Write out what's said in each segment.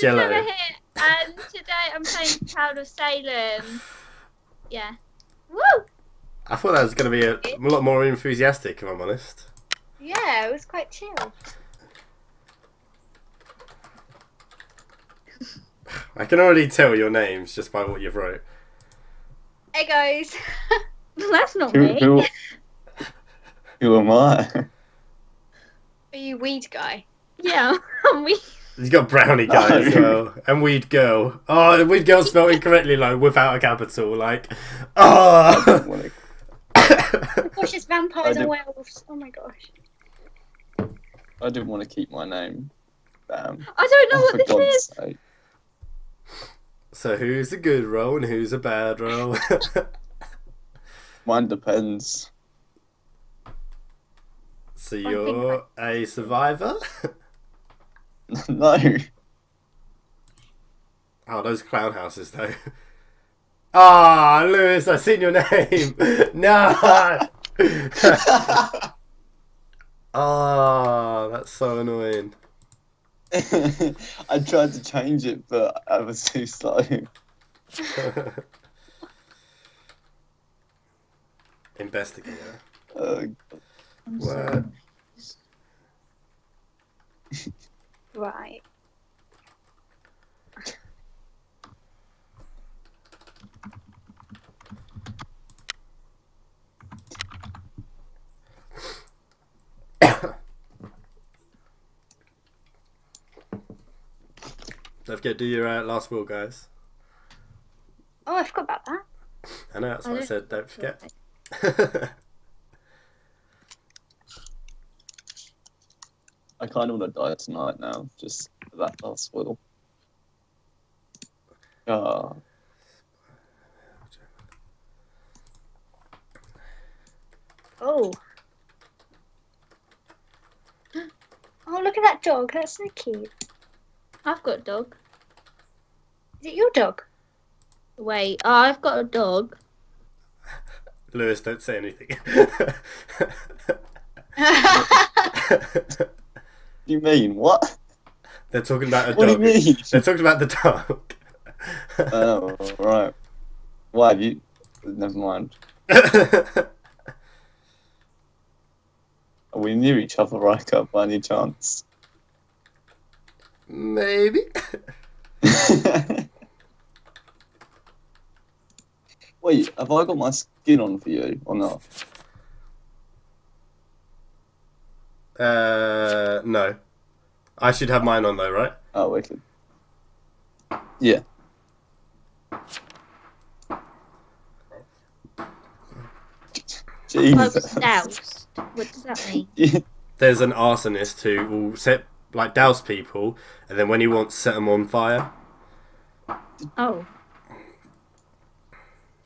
Jello over here, and today I'm playing Town of Salem. Yeah. Woo! I thought that was going to be a lot more enthusiastic, if I'm honest. Yeah, it was quite chill. I can already tell your names just by what you've wrote. Hey guys. That's not me. Who am I? Are you weed guy? Yeah, I'm weed. He's got brownie guy as well. And weed girl. Oh, the weed girl spelled incorrectly, like, without a capital. Like, oh. Of course, it's vampires and werewolves. Oh my gosh. I didn't want to keep my name. Damn. I don't know what this is. Sake. So who's a good role and who's a bad role? Mine depends. So you're a survivor? No. Oh, those clown houses though. Ah, oh, Lewis, I've seen your name. No. Ah, oh, that's so annoying. I tried to change it, but I was too slow. Investigator. What? Right. Don't forget to do your last will, guys. Oh, I forgot about that. I know, that's what I said, don't forget. I kind of want to die tonight now, just for that last will. Oh. Oh. Oh, look at that dog, that's so cute. I've got a dog. Is it your dog? Wait, oh, I've got a dog. Lewis, don't say anything. You mean what? They're talking about a dog. What do you mean? They're talking about the dog. Oh, right. Why have you? Never mind. We knew each other, Riker, by any chance? Maybe. Wait, have I got my skin on for you or not? No. I should have mine on though, right? Oh, wicked. Yeah. Jesus. What does that mean? Yeah. There's an arsonist who will set, like, douse people, and then when he wants, set them on fire. Oh.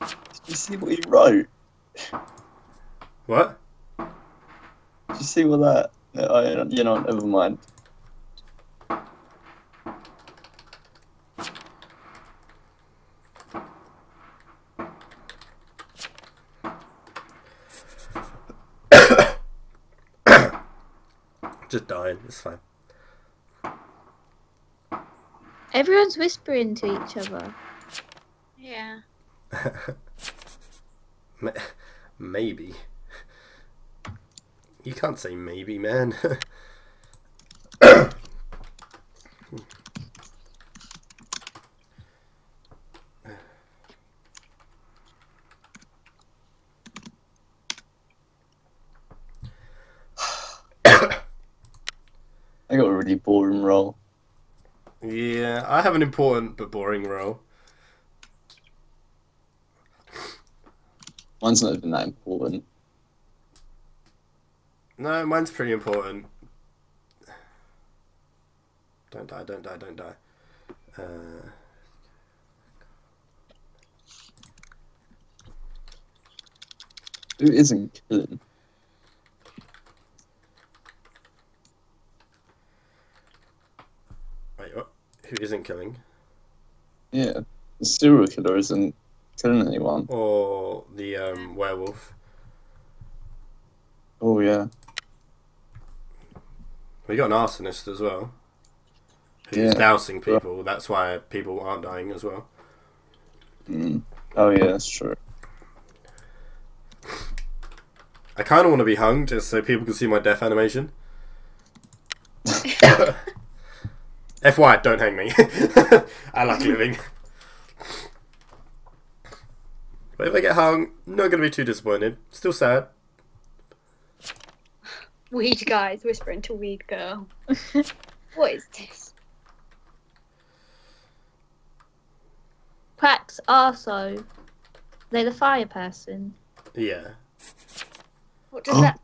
Did you see what he wrote? What? Did you see what that... Oh, you know, never mind. Just dying, it's fine. Everyone's whispering to each other. Yeah. Maybe. You can't say maybe, man. I got a really boring role. Yeah, I have an important but boring role. Mine's not even that important. No, mine's pretty important. Don't die, don't die, don't die. Who isn't killing? Wait, what? Who isn't killing? Yeah, the serial killer isn't killing anyone. Or the werewolf. Oh yeah. We got an arsonist as well. who's dousing people. That's why people aren't dying as well. Mm. Oh yeah, that's true. I kind of want to be hung just so people can see my death animation. FY, don't hang me. I like living. But if I get hung, not going to be too disappointed. Still sad. Weed guy's whispering to weed girl. What is this? Prax Arso. They're the fire person. Yeah. What does that...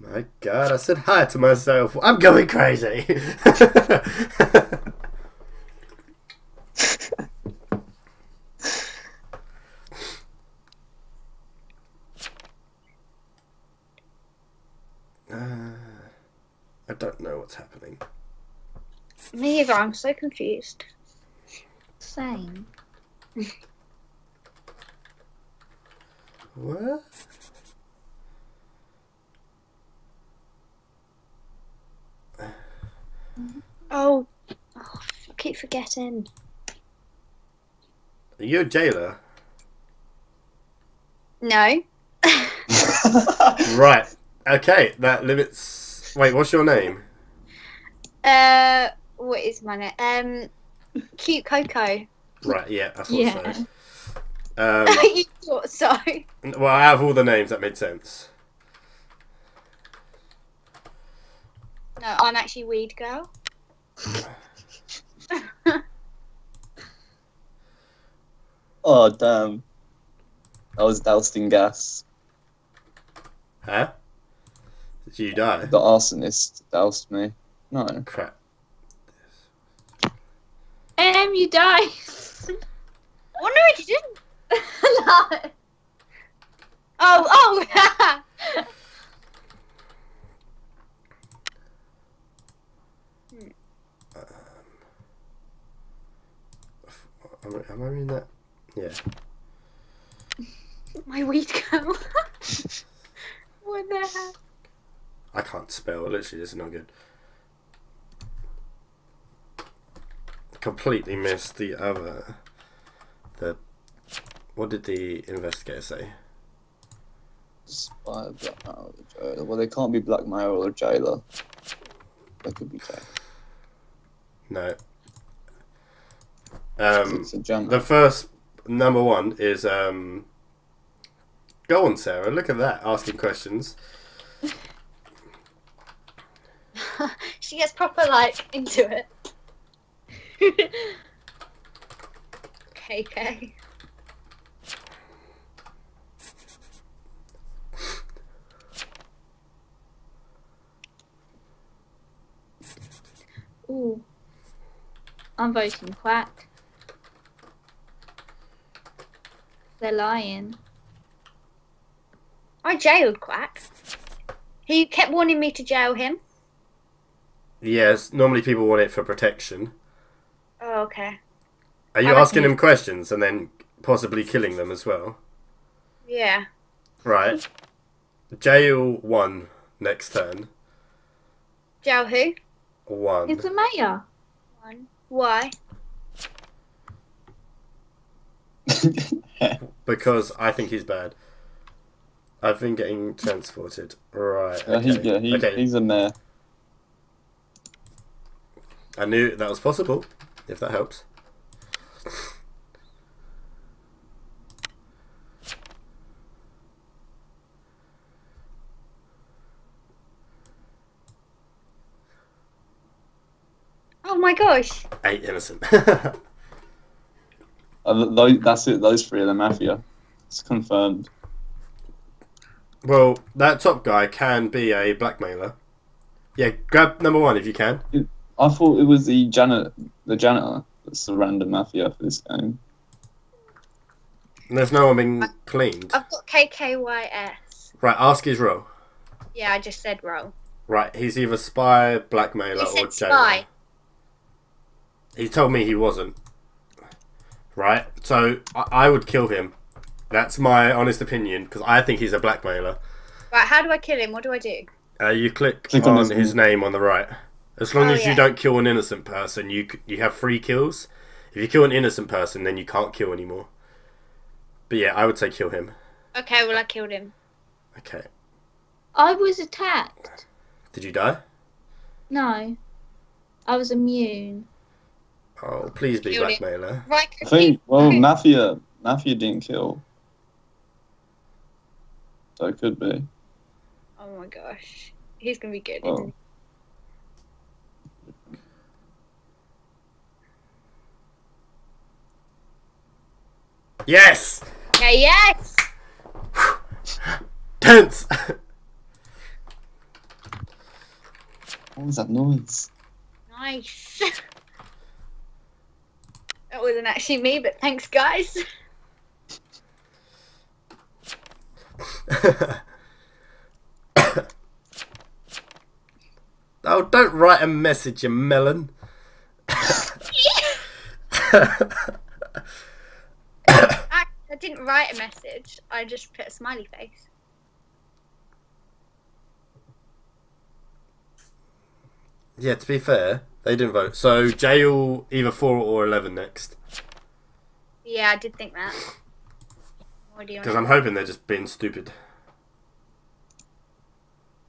My God, I said hi to myself. I'm going crazy. I don't know what's happening. Me either. I'm so confused. Same. What? Oh. Oh, I keep forgetting. Are you a jailer? No. Right. Okay, that limits. Wait, what's your name? What is my name? Cute Coco. Right, yeah, I thought so. You thought so? Well, out of all the names, that made sense. No, I'm actually Weed Girl. Oh, damn. I was doused in gas. Huh? Did you die? The arsonist doused me. No. Crap. You died. Oh no, you didn't. No. Oh, oh. Am I reading that? Yeah. My weed girl. What the hell? I can't spell. Literally, this is not good. Completely missed the other. The what did the investigator say? Spy, black marrow, jailer. Well, they can't be black marrow or jailer. They could be jailer. No. The first #1 is Go on, Sarah. Look at that, asking questions. She gets proper like into it. KK. Ooh. I'm voting Quack. They're lying. I jailed Quack. He kept wanting me to jail him. Yes, normally people want it for protection. Oh, okay. Are you asking him questions and then possibly killing them as well? Yeah. Right. Jail 1 next turn. Jail who? 1. He's the mayor. 1. Why? Because I think he's bad. I've been getting transported. Right. Okay. He's a mayor. I knew that was possible. If that helps. Oh my gosh. 8 innocent. That's it, those 3 are the mafia. It's confirmed. Well, that top guy can be a blackmailer. Yeah, grab #1 if you can. I thought it was the janitor that's the random mafia for this game. And there's no one being cleaned. I've got KKYS. Right, ask his role. Yeah, I just said role. Right, he's either spy, blackmailer, or jailer. He told me he wasn't. right? So I would kill him. That's my honest opinion, because I think he's a blackmailer. Right, how do I kill him? What do I do? You click on his name on the right. As long as you don't kill an innocent person, you have 3 kills. If you kill an innocent person, then you can't kill anymore. But yeah, I would say kill him. Okay, well, I killed him. Okay. I was attacked. Did you die? No. I was immune. Oh, please be blackmailer. Right, I think, well, Nafia didn't kill. So it could be. Oh my gosh. He's going to be good, isn't he? Yes! Okay, yes! Tense! What was that noise? Nice! That wasn't actually me, but thanks, guys! Oh, don't write a message, you melon! I didn't write a message, I just put a smiley face. Yeah, to be fair, they didn't vote. So jail either 4 or 11 next. Yeah, I did think that. Because I'm hoping they're just being stupid.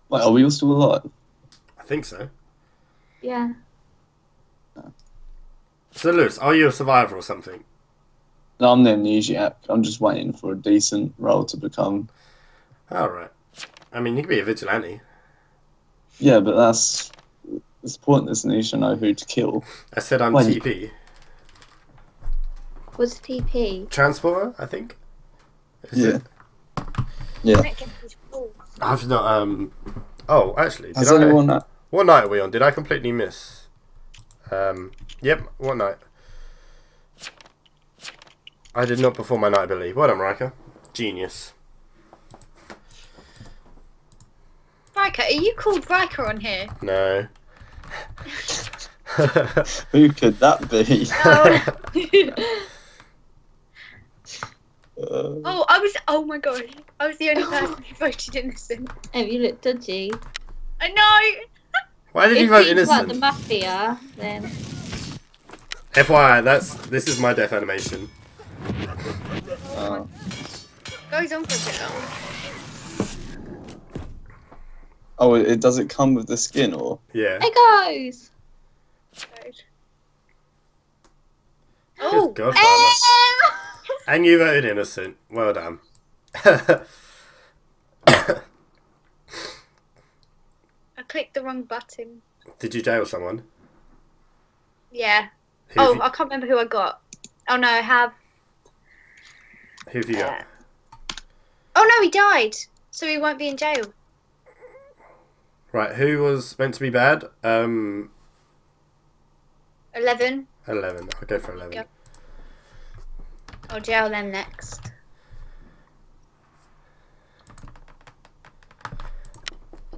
Wait, are we all still alive? I think so. Yeah. So Lewis, are you a survivor or something? No, I'm the amnesiac. I'm just waiting for a decent role to become. Alright. I mean, you could be a vigilante. Yeah, but that's... It's pointless, and you should know who to kill. I said I'm TP. What's TP? Transporter, I think. Yeah. I've not. Oh, actually, did I? What night are we on? Did I completely miss? Yep. What night? I did not perform my night ability. Well done, Riker. Genius. Riker, are you called Riker on here? No. Who could that be? Oh, I was. Oh my god! I was the only person who voted innocent. Have you looked dodgy? I know. Why did you vote innocent? If the mafia, then. FYI, this is my death animation. Oh. Goes on for a bit. Oh, it does it come with the skin or? Yeah. It goes. Oh. God, and you voted innocent. Well done. I clicked the wrong button. Did you jail someone? Yeah. I can't remember who I got. Oh no, I have. Who have you got? Oh no, he died, so he won't be in jail. Right, who was meant to be bad? 11. 11. I'll go for 11. Go. I'll jail them next.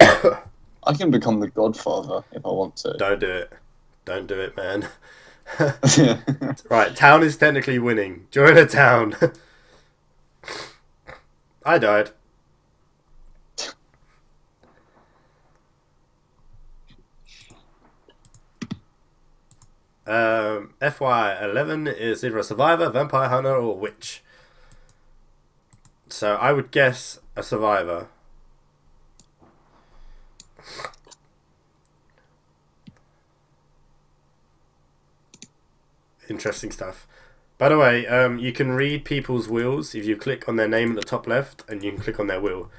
I can become the Godfather if I want to. Don't do it. Don't do it, man. Right, town is technically winning. Join a town. I died. FY 11 is either a survivor, vampire hunter, or witch. So I would guess a survivor. Interesting stuff. By the way, you can read people's wills if you click on their name at the top left, and you can click on their will.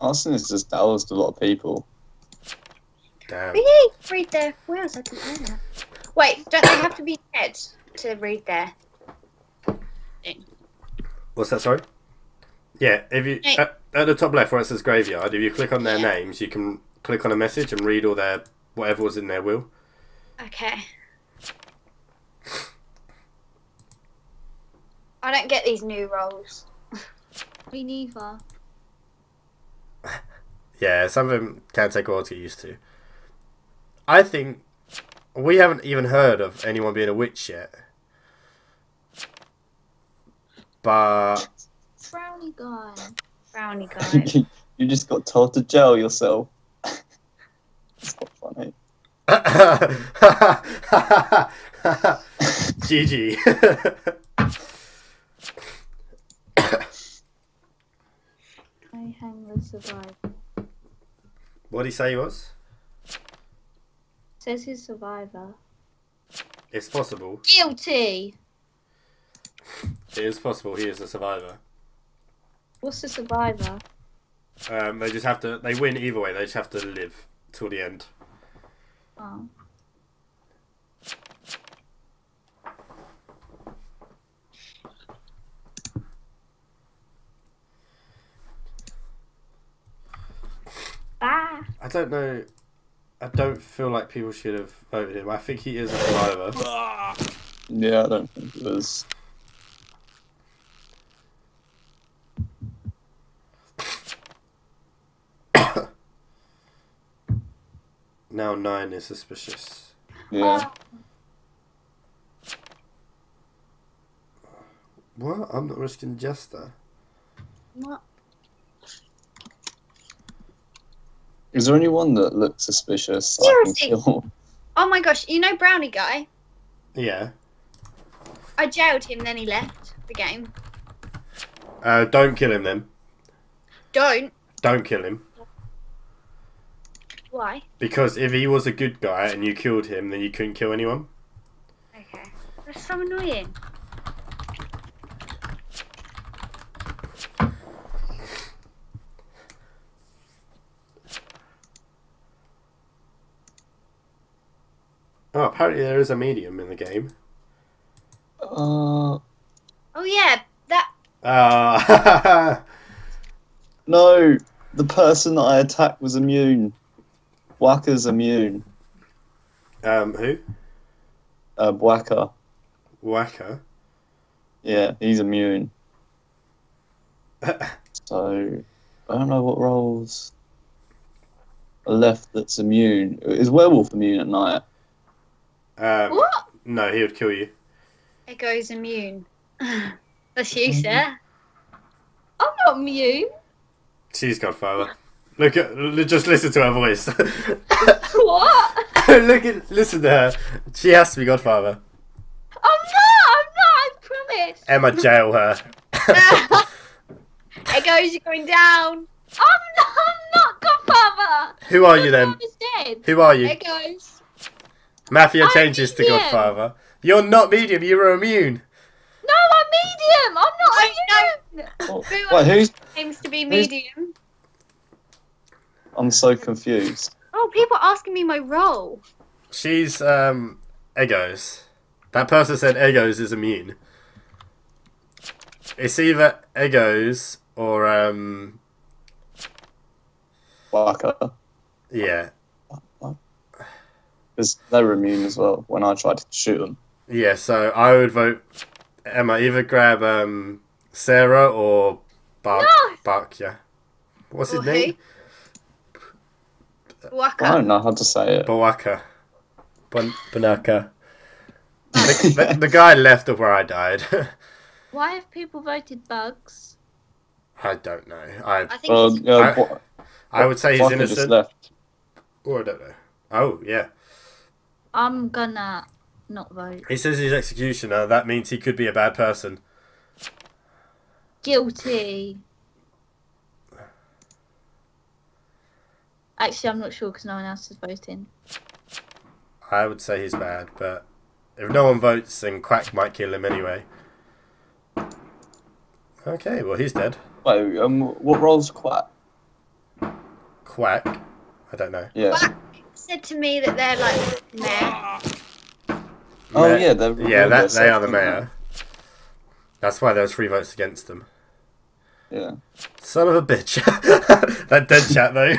Arson has just doused a lot of people. Damn. Really? Read their wills? I didn't know that. Wait, don't they have to be dead to read their thing? What's that, sorry? Yeah, if you... At the top left where it says graveyard, if you click on their names, you can click on a message and read all their... whatever was in their will. Okay. I don't get these new roles. Me neither. yeah, some of them can take a while to get used to. I think we haven't even heard of anyone being a witch yet. But... Brownie guy. Brownie guy. You just got told to jail yourself. It's not funny. GG. I hang the survivor. What did he say he was? Says he's survivor. It's possible. Guilty! It is possible he is a survivor. What's a survivor? They just have to, they win either way, they just have to live till the end. Oh. Ah. I don't know, I don't feel like people should have voted him. I think he is a survivor. Yeah, I don't think he is. Now 9 is suspicious. Yeah. What? I'm not risking Jester. What? Is there anyone that looks suspicious? Seriously? Oh my gosh, you know Brownie Guy? Yeah. I jailed him, then he left the game. Don't kill him then. Don't? Don't kill him. Why? Because if he was a good guy and you killed him, then you couldn't kill anyone. Okay. That's so annoying. Oh, apparently there is a medium in the game. Oh yeah, that... No, the person that I attacked was immune. Bwaka's immune. Who? Bwaka. Bwaka? Yeah, he's immune. So, I don't know what roles are left that's immune. Is werewolf immune at night? What? No, he would kill you. It goes immune. That's you, Sarah. I'm not immune. She's got further. Look at, just listen to her voice. What? Look at, listen to her. She has to be Godfather. I'm not, I promise. Emma, jail her. It goes, you're going down. I'm not Godfather. Who are you then? Who are you? It goes. Mafia changes to Godfather. You're not medium, you're immune. No, I'm medium. I'm not immune. Well, who claims to be medium? I'm so confused. Oh, people are asking me my role. She's, Eggos. That person said Eggos is immune. It's either Eggos or, Bwaka. Yeah. Because they were immune as well when I tried to shoot them. Yeah, so I would vote Emma. Either grab, Sarah or Bark. No. Bark, yeah. What's his name? Bwaka. I don't know how to say it. Bwaka. Bwaka. The guy left of where I died. Why have people voted Bugs? I don't know. I would say he's innocent. Just left. Or I don't know. Oh, yeah. I'm gonna not vote. He says he's executioner. That means he could be a bad person. Guilty. Actually, I'm not sure because no one else is voting. I would say he's bad, but if no one votes, then Quack might kill him anyway. Okay, well, he's dead. Wait, what role's Quack? Quack? I don't know. Yeah. Quack said to me that they're like the mayor. Oh, yeah. They're they are the mayor. That's why there was 3 votes against them. Yeah. Son of a bitch. That dead chat, though.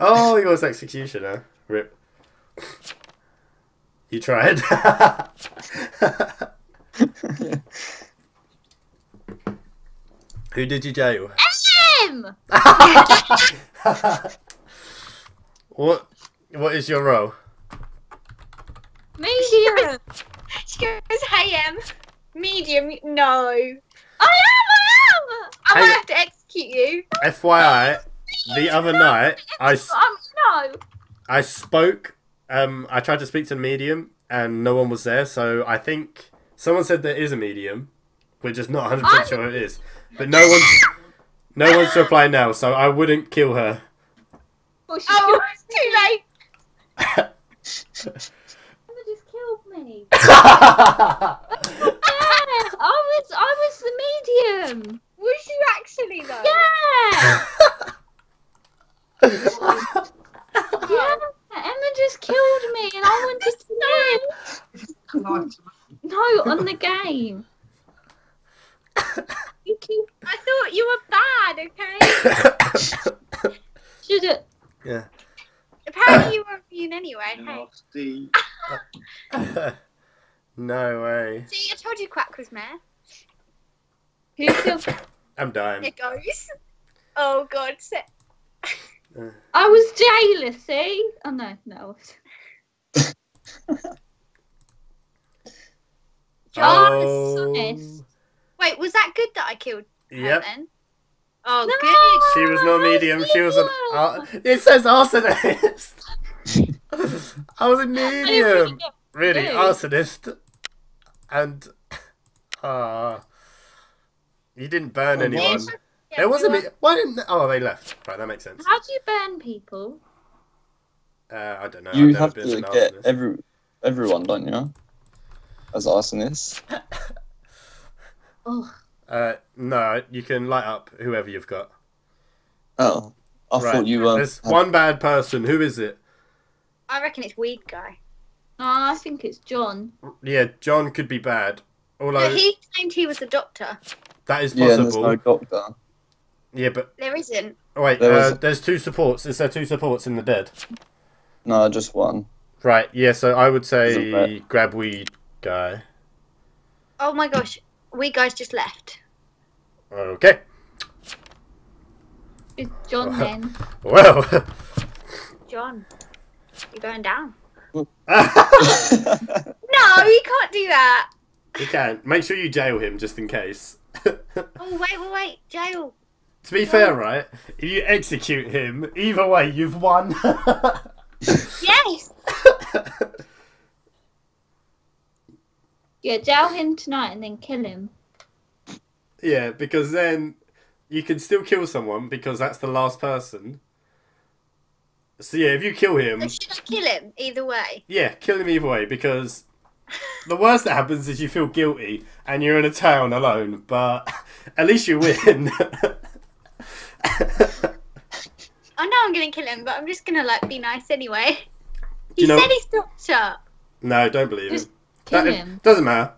Oh, he was executioner. Rip. You tried. Who did you jail? him! What is your role? Medium! She goes, hey, medium, no. I am! I hey, have to execute you. FYI, the other night, I spoke, I tried to speak to the medium, and no one was there, so I think someone said there is a medium. We're just not 100% sure who it is. But no one's replying now, so I wouldn't kill her. Well, oh, it's too late! Someone just killed me. I was the medium. Was you actually though? Yeah! Yeah, Emma just killed me and I wanted to know. No, on the game. I thought you were bad, okay? Should it? Yeah. Apparently you were immune anyway, hey? No way. See, I told you Quack was mad. Who's still... I'm dying. It goes. Oh, God. I was jailer, see? Oh, no, no. Honest. Wait, was that good that I killed her then? Oh, no, good. She was not medium, she was an... it says arsonist! I was a medium! Really, arsonist. And... you didn't burn anyone. Yeah, there was a... Why didn't... Oh, they left. Right, that makes sense. How do you burn people? I don't know. You have to get everyone, don't you? As arsonists. No, you can light up whoever you've got. Oh, I thought you were... There's one bad person. Who is it? I reckon it's Weed Guy. Oh, I think it's John. Yeah, John could be bad. Although... No, he claimed he was the doctor. That is possible. Yeah, there's no doctor. Yeah, but... There isn't. Oh, wait, there's two supports. Is there two supports in the dead? No, just one. Right, yeah, so I would say grab Weed Guy. Oh my gosh. We guys just left. Okay. It's John then. Well. John, you're going down. No, you can't do that. You can. Make sure you jail him just in case. oh wait, jail. To be fair, right? If you execute him, either way, you've won. Yes. Yeah, jail him tonight and then kill him. Yeah, because then you can still kill someone because that's the last person. So yeah, if you kill him... So should I kill him either way? Yeah, kill him either way because the worst that happens is you feel guilty and you're in a town alone, but at least you win. I know I'm going to kill him, but I'm just going to like be nice anyway. He said he stopped up. No, don't believe him. Kill him. Doesn't matter.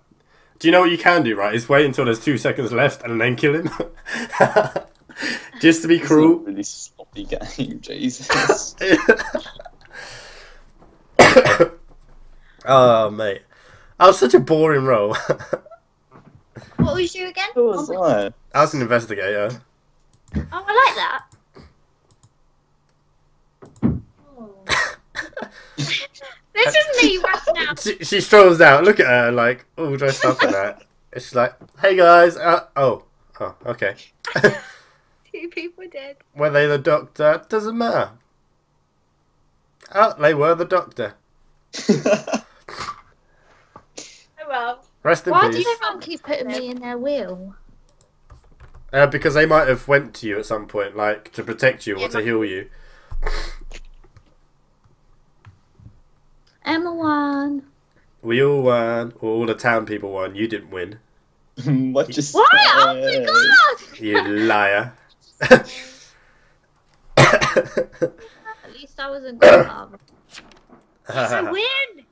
Do you know what you can do, right? Is wait until there's 2 seconds left and then kill him. Just to be cruel. It's a really sloppy game, Jesus. Oh, mate. I was such a boring role. What was you again? Who was I was an investigator. Oh, I like that. Oh. This is me right now. She strolls out. Look at her, like, oh, dressed up in that. And she's like, hey guys. Oh, okay. 2 people dead. Were they the doctor? Doesn't matter. Oh, they were the doctor. Oh well. Rest in peace. Why do everyone keep putting me in their wheel? Because they might have went to you at some point, like to protect you or to heal you. Emma won. We all won. All the town people won. You didn't win. What? Just what? Oh my god! You liar. At least I was a good mom. It's a win!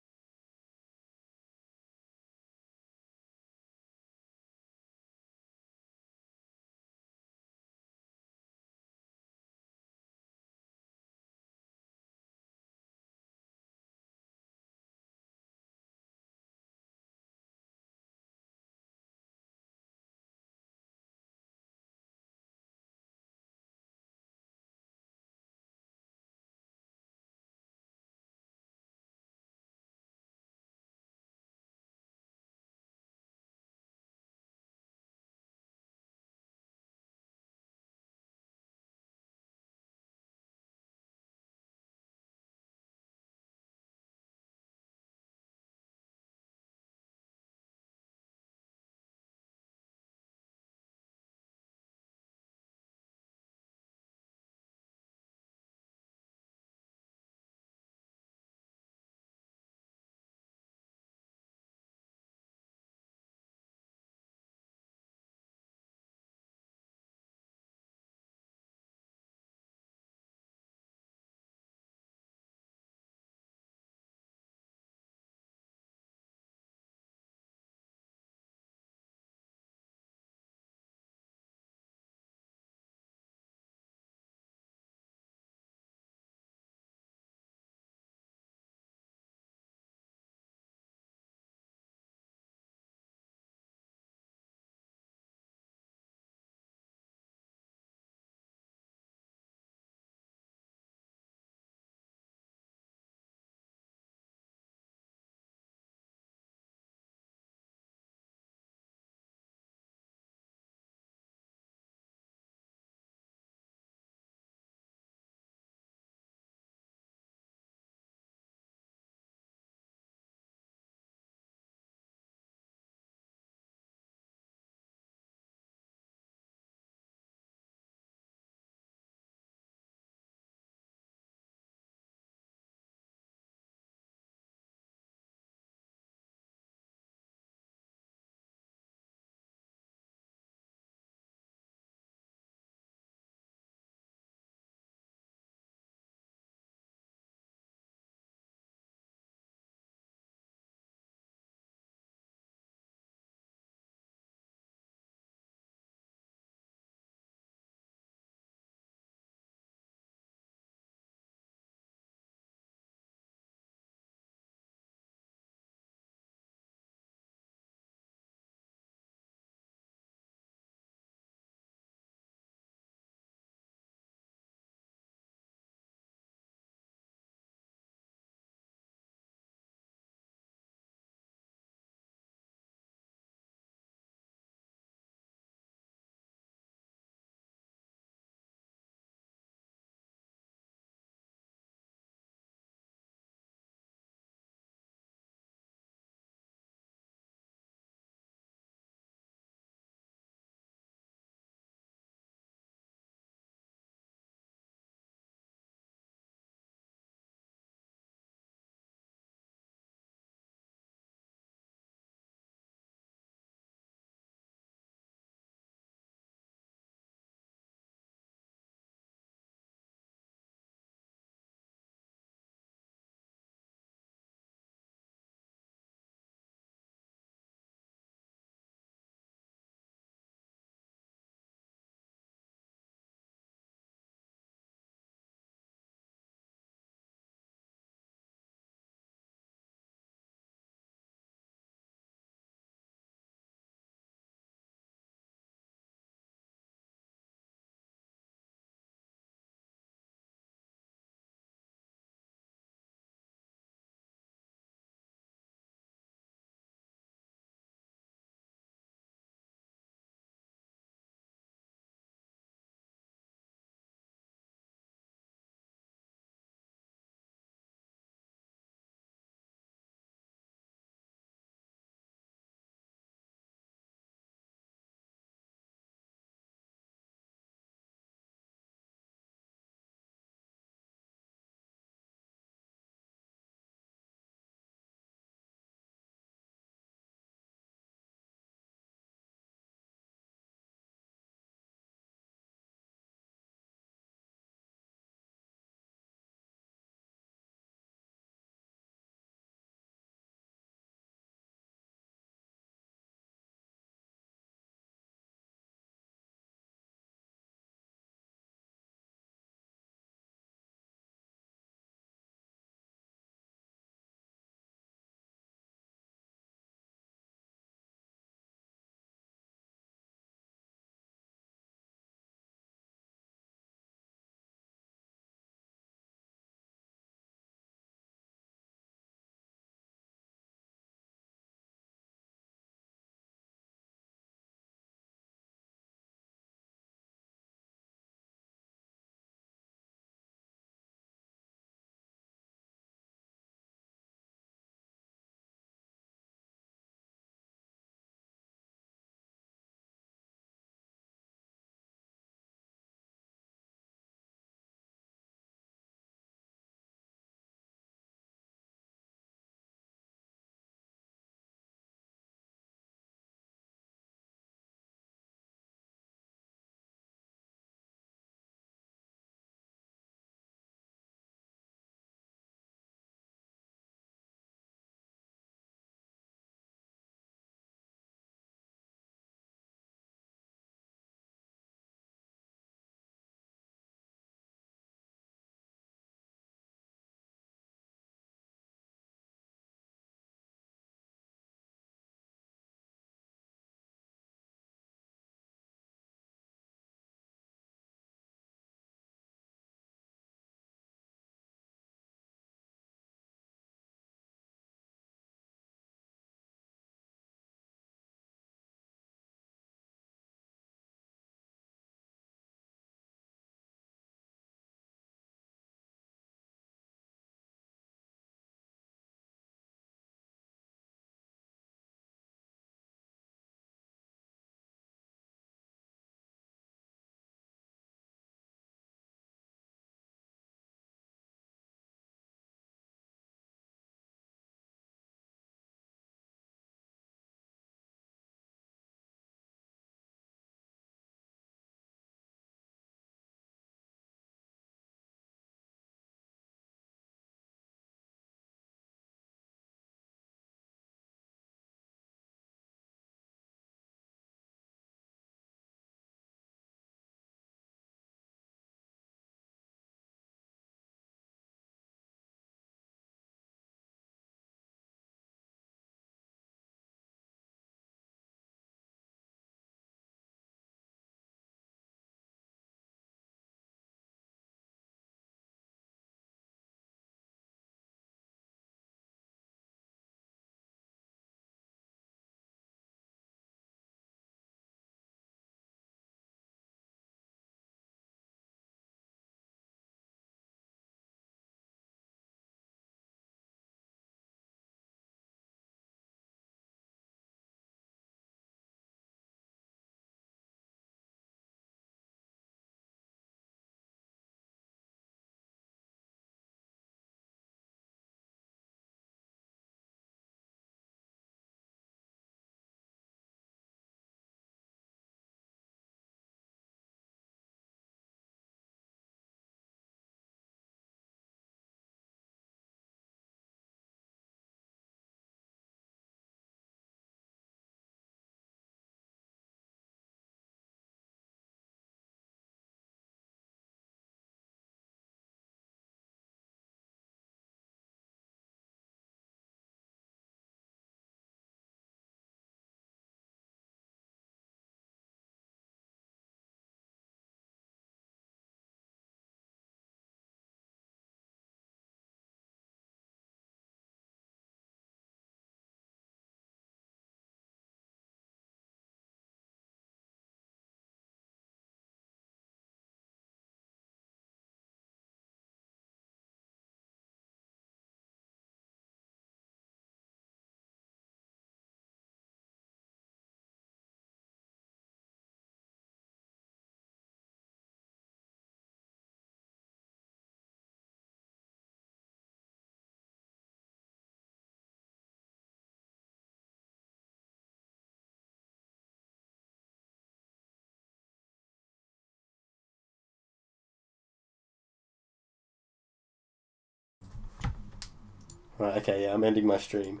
Right, okay, yeah, I'm ending my stream.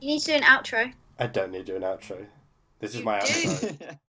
You need to do an outro. I don't need to do an outro. This is my outro.